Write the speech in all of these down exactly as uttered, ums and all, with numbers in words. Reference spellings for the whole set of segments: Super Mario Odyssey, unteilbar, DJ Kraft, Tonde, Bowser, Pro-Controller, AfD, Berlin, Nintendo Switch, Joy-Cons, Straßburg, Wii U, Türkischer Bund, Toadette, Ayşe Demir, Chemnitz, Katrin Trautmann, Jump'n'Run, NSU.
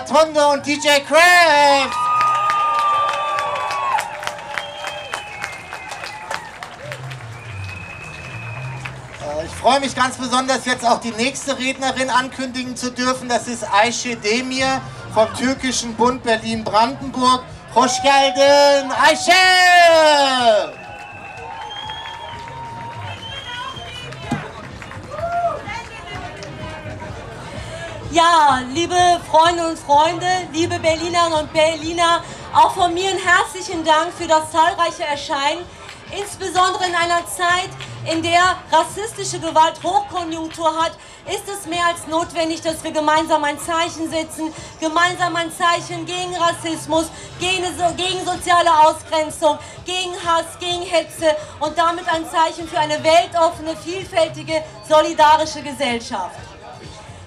Tonde und D J Kraft! Ich freue mich ganz besonders, jetzt auch die nächste Rednerin ankündigen zu dürfen. Das ist Ayşe Demir vom Türkischen Bund Berlin-Brandenburg. Hoş geldin, Ayşe! Ja, liebe Freunde und Freunde, liebe Berlinerinnen und Berliner, auch von mir einen herzlichen Dank für das zahlreiche Erscheinen, insbesondere in einer Zeit, in der rassistische Gewalt Hochkonjunktur hat, ist es mehr als notwendig, dass wir gemeinsam ein Zeichen setzen, gemeinsam ein Zeichen gegen Rassismus, gegen, gegen soziale Ausgrenzung, gegen Hass, gegen Hetze und damit ein Zeichen für eine weltoffene, vielfältige, solidarische Gesellschaft.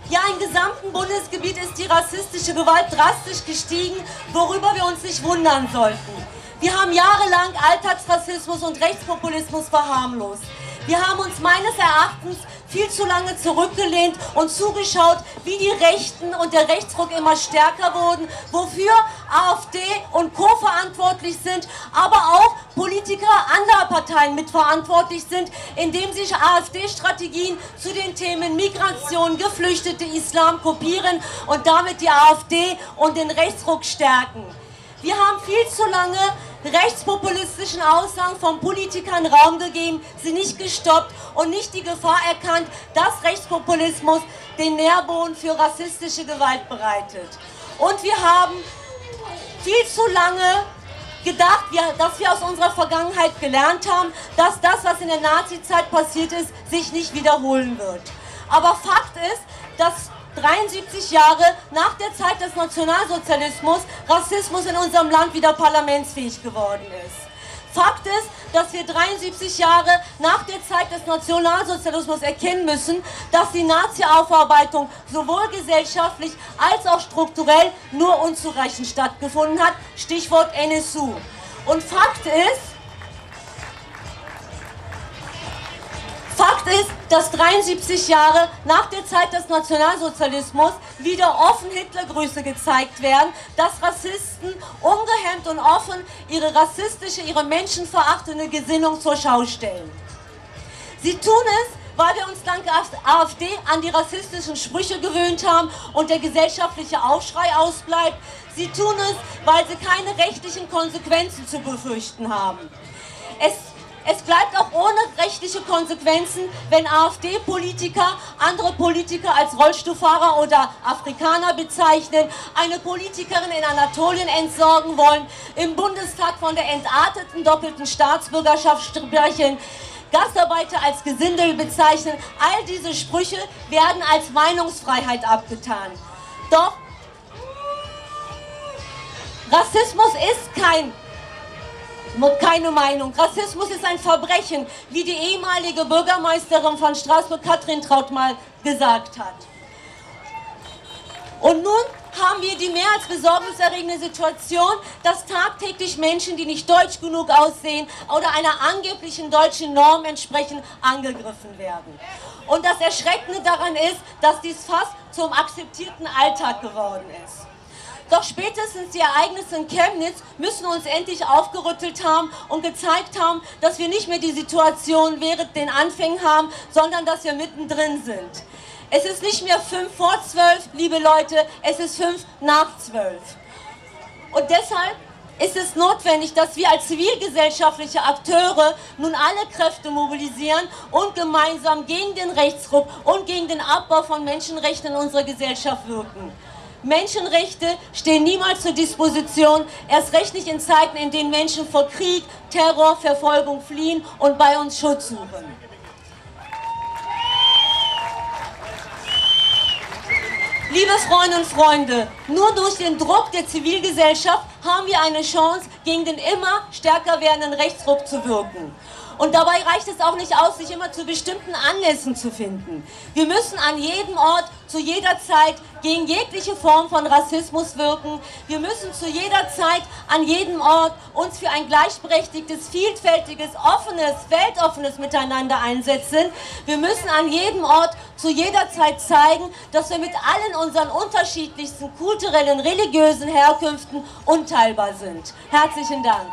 Ja, im gesamten Bundesgebiet ist die rassistische Gewalt drastisch gestiegen, worüber wir uns nicht wundern sollten. Wir haben jahrelang Alltagsrassismus und Rechtspopulismus verharmlost. Wir haben uns meines Erachtens viel zu lange zurückgelehnt und zugeschaut, wie die Rechten und der Rechtsruck immer stärker wurden, wofür AfD und Co. verantwortlich sind, aber auch Politiker anderer Parteien mitverantwortlich sind, indem sich AfD-Strategien zu den Themen Migration, Geflüchtete, Islam kopieren und damit die AfD und den Rechtsruck stärken. Wir haben viel zu lange rechtspopulistischen Aussagen von Politikern Raum gegeben, sie nicht gestoppt und nicht die Gefahr erkannt, dass Rechtspopulismus den Nährboden für rassistische Gewalt bereitet. Und wir haben viel zu lange gedacht, dass wir aus unserer Vergangenheit gelernt haben, dass das, was in der Nazizeit passiert ist, sich nicht wiederholen wird. Aber Fakt ist, dass dreiundsiebzig Jahre nach der Zeit des Nationalsozialismus Rassismus in unserem Land wieder parlamentsfähig geworden ist. Fakt ist, dass wir dreiundsiebzig Jahre nach der Zeit des Nationalsozialismus erkennen müssen, dass die Nazi-Aufarbeitung sowohl gesellschaftlich als auch strukturell nur unzureichend stattgefunden hat, Stichwort N S U. Und Fakt ist, Fakt ist, dass dreiundsiebzig Jahre nach der Zeit des Nationalsozialismus wieder offen Hitlergrüße gezeigt werden, dass Rassisten ungehemmt und offen ihre rassistische, ihre menschenverachtende Gesinnung zur Schau stellen. Sie tun es, weil wir uns dank AfD an die rassistischen Sprüche gewöhnt haben und der gesellschaftliche Aufschrei ausbleibt. Sie tun es, weil sie keine rechtlichen Konsequenzen zu befürchten haben. Es Es bleibt auch ohne rechtliche Konsequenzen, wenn AfD-Politiker andere Politiker als Rollstuhlfahrer oder Afrikaner bezeichnen, eine Politikerin in Anatolien entsorgen wollen, im Bundestag von der entarteten doppelten Staatsbürgerschaft sprechen, Gastarbeiter als Gesindel bezeichnen. All diese Sprüche werden als Meinungsfreiheit abgetan. Doch Rassismus ist kein Keine Meinung. Rassismus ist ein Verbrechen, wie die ehemalige Bürgermeisterin von Straßburg, Katrin Trautmann, gesagt hat. Und nun haben wir die mehr als besorgniserregende Situation, dass tagtäglich Menschen, die nicht deutsch genug aussehen oder einer angeblichen deutschen Norm entsprechen, angegriffen werden. Und das Erschreckende daran ist, dass dies fast zum akzeptierten Alltag geworden ist. Doch spätestens die Ereignisse in Chemnitz müssen uns endlich aufgerüttelt haben und gezeigt haben, dass wir nicht mehr die Situation während den Anfängen haben, sondern dass wir mittendrin sind. Es ist nicht mehr fünf vor zwölf, liebe Leute, es ist fünf nach zwölf. Und deshalb ist es notwendig, dass wir als zivilgesellschaftliche Akteure nun alle Kräfte mobilisieren und gemeinsam gegen den Rechtsruck und gegen den Abbau von Menschenrechten in unserer Gesellschaft wirken. Menschenrechte stehen niemals zur Disposition, erst recht nicht in Zeiten, in denen Menschen vor Krieg, Terror, Verfolgung fliehen und bei uns Schutz suchen. Liebe Freundinnen und Freunde, nur durch den Druck der Zivilgesellschaft haben wir eine Chance, gegen den immer stärker werdenden Rechtsruck zu wirken. Und dabei reicht es auch nicht aus, sich immer zu bestimmten Anlässen zu finden. Wir müssen an jedem Ort, zu jeder Zeit gegen jegliche Form von Rassismus wirken. Wir müssen zu jeder Zeit, an jedem Ort uns für ein gleichberechtigtes, vielfältiges, offenes, weltoffenes Miteinander einsetzen. Wir müssen an jedem Ort zu jeder Zeit zeigen, dass wir mit allen unseren unterschiedlichsten kulturellen, religiösen Herkünften unteilbar sind. Herzlichen Dank.